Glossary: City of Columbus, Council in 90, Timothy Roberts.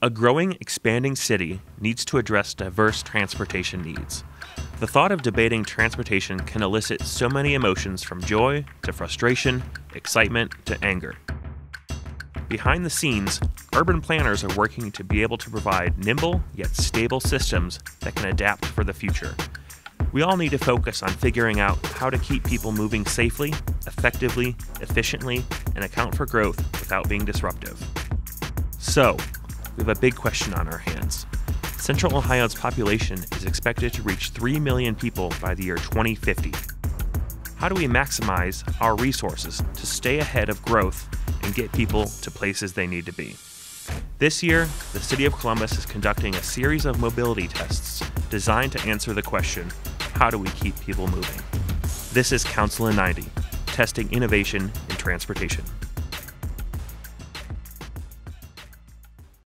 A growing, expanding city needs to address diverse transportation needs. The thought of debating transportation can elicit so many emotions, from joy to frustration, excitement to anger. Behind the scenes, urban planners are working to be able to provide nimble yet stable systems that can adapt for the future. We all need to focus on figuring out how to keep people moving safely, effectively, efficiently, and account for growth without being disruptive. So, we have a big question on our hands. Central Ohio's population is expected to reach 3 million people by the year 2050. How do we maximize our resources to stay ahead of growth and get people to places they need to be? This year, the City of Columbus is conducting a series of mobility tests designed to answer the question, how do we keep people moving? This is Council in 90, testing innovation in transportation.